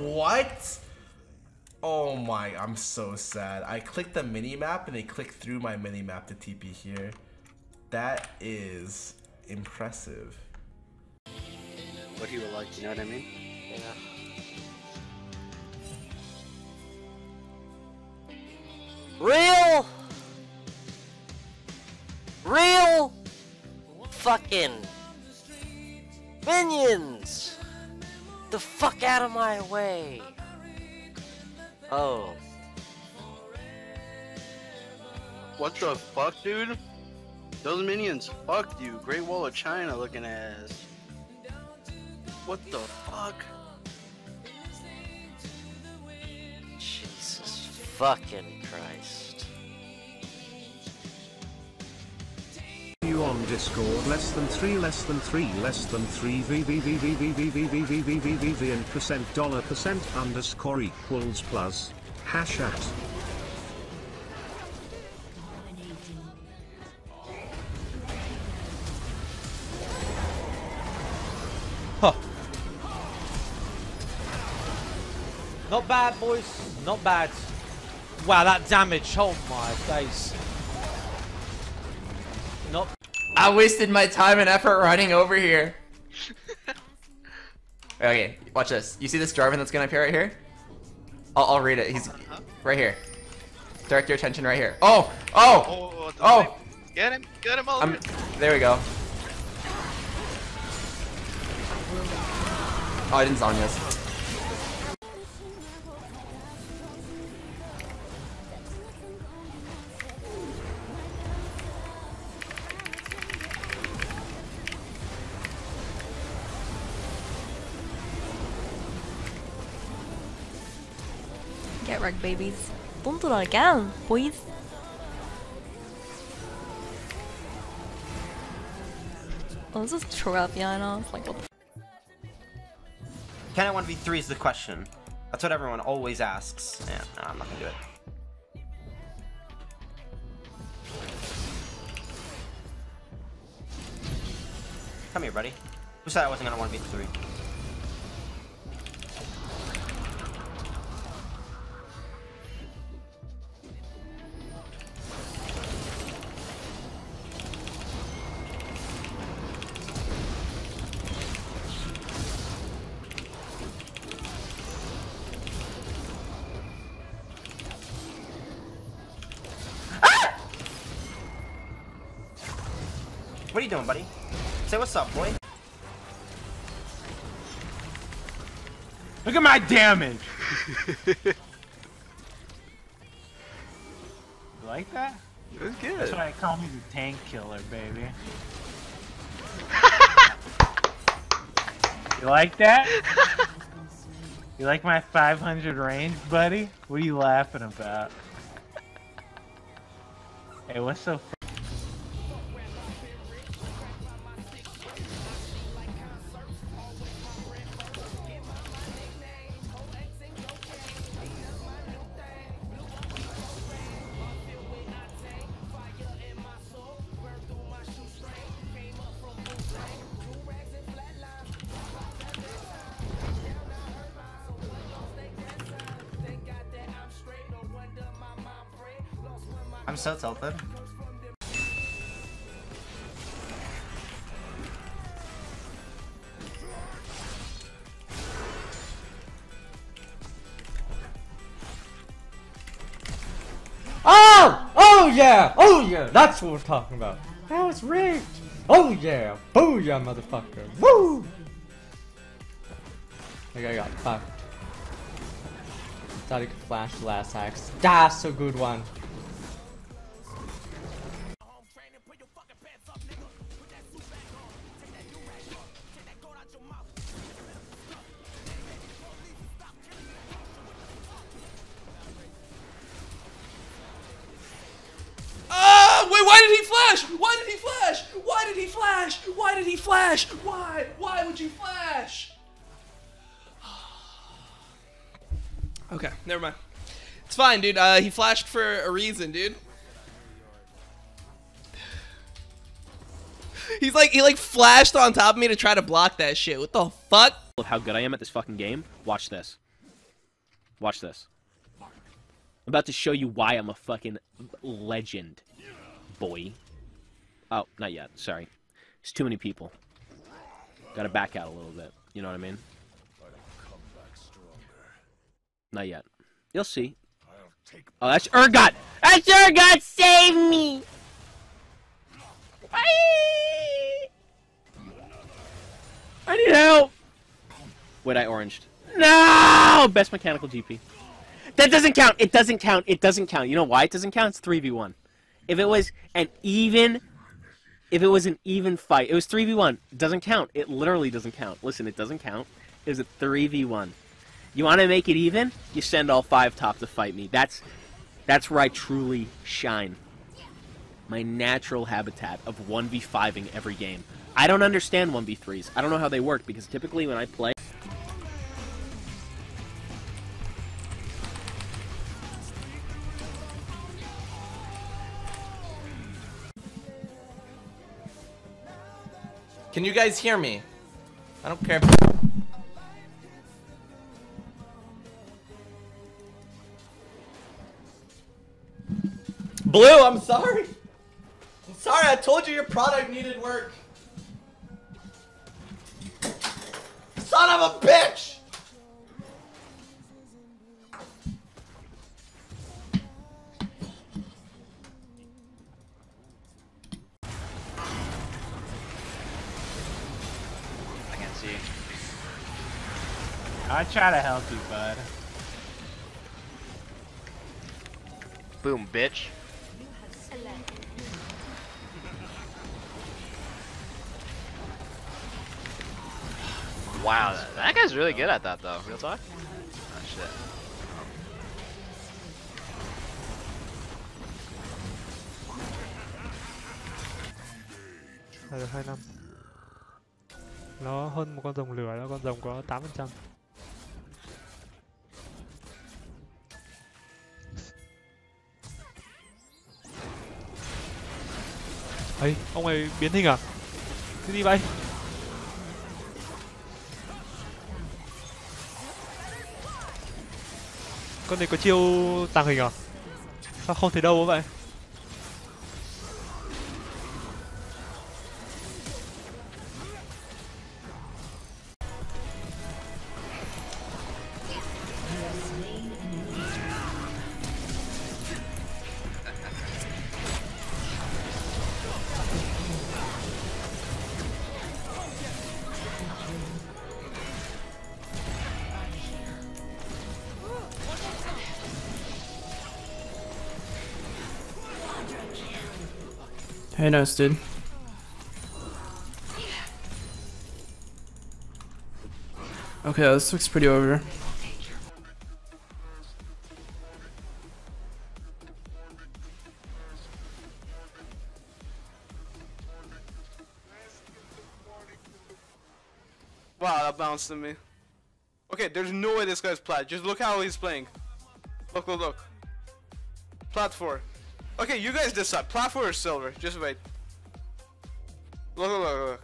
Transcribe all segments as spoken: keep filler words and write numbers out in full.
What? Oh my, I'm so sad. I clicked the minimap and they clicked through my minimap to T P here. That is impressive. What he would like, you know what I mean? Yeah. Real! Real! Fucking minions! The fuck out of my way! Oh. What the fuck, dude? Those minions fucked you. Great Wall of China looking ass. What the fuck? Jesus fucking Christ. You on Discord less than three less than three less than three v v v v v v v v v v v v v and percent dollar percent underscore equals plus hash at. Huh. Not bad, boys. Not bad. Wow, that damage. Oh my days. Not. I wasted my time and effort running over here. Okay, watch this. You see this Jarvan that's gonna appear right here? I'll, I'll read it. He's right here. Direct your attention right here. Oh! Oh! Oh! Oh. Get him! Get him! I'm, there we go. Oh, I didn't zone this. Get wrecked, babies. Don't do that again, boys. Oh, this is Traviana. It's like, what the can I one v three is the question. That's what everyone always asks. Yeah, no, I'm not gonna do it. Come here, buddy. Who said I wasn't gonna one v three? What are you doing, buddy? Say what's up, boy. Look at my damage! You like that? It was good. That's why I call me the tank killer, baby. You like that? You like my five hundred range, buddy? What are you laughing about? Hey, what's so funny? I'm so tilted. Oh! Oh yeah! Oh yeah! That's what we're talking about. That was rigged! Oh yeah! Booyah, motherfucker! Woo! I think I got fucked. Thought he could flash the last axe. That's a good one. Why did he flash? Why did he flash? Why did he flash? Why? Why would you flash? Okay, never mind. It's fine, dude. Uh, he flashed for a reason, dude. He's like, he like flashed on top of me to try to block that shit. What the fuck? Look how good I am at this fucking game. Watch this. Watch this. I'm about to show you why I'm a fucking legend, boy. Oh, not yet. Sorry. It's too many people. Gotta back out a little bit. You know what I mean? Not yet. You'll see. Oh, that's Urgot! That's Urgot! Save me! Bye. I need help! Wait, I oranged. No! Best mechanical G P. That doesn't count! It doesn't count! It doesn't count! You know why it doesn't count? It's three v one. If it was an even... If it was an even fight, it was three v one. It doesn't count. It literally doesn't count. Listen, it doesn't count. It was a three v one. You want to make it even? You send all five top to fight me. That's that's where I truly shine. My natural habitat of one v five-ing every game. I don't understand one v threes. I don't know how they work because typically when I play... Can you guys hear me? I don't care if... Blue, I'm sorry. I'm sorry, I told you your product needed work. Son of a bitch! I can see. I try to help you, bud. Boom, bitch. Wow, that, that guy's really good at that though. Real talk? Oh shit. Đây được hai năm. Nó hơn một con rồng lửa, nó con rồng có tám phần trăm. Ấy, ông này biến hình à? Cứ đi vậy. Con này có chiêu tàng hình à? Sao không thấy đâu vậy? Hey, nice dude. Okay, this looks pretty over. Wow, that bounced on me. Okay, there's no way this guy's plat. Just look how he's playing. Look, look, look. Plat four. Okay, you guys decide. Platform or silver? Just wait. Look, look, look, look.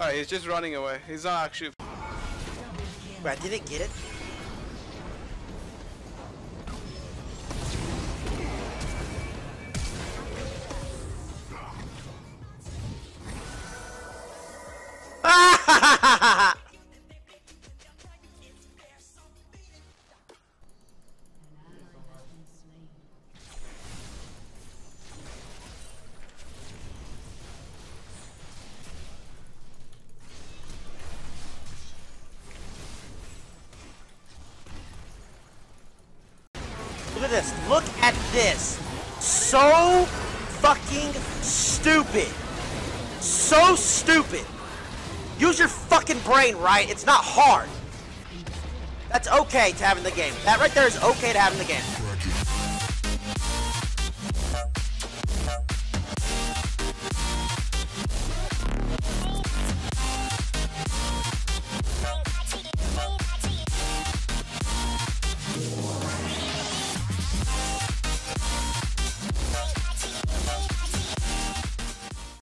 Alright, he's just running away. He's not actually. Bro, I didn't get it. Look at this, look at this, so fucking stupid, so stupid, use your fucking brain, right? It's not hard. That's okay to have in the game, that right there is okay to have in the game.